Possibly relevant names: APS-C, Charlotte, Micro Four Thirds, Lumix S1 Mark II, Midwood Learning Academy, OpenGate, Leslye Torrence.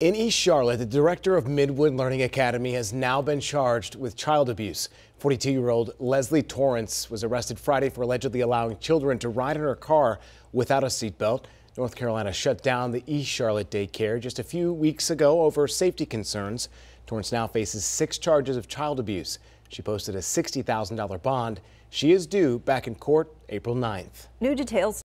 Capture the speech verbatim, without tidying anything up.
In East Charlotte, the director of Midwood Learning Academy has now been charged with child abuse. forty-two-year-old Leslye Torrence was arrested Friday for allegedly allowing children to ride in her car without a seatbelt. North Carolina shut down the East Charlotte daycare just a few weeks ago over safety concerns. Torrence now faces six charges of child abuse. She posted a sixty thousand dollar bond. She is due back in court April ninth. New details.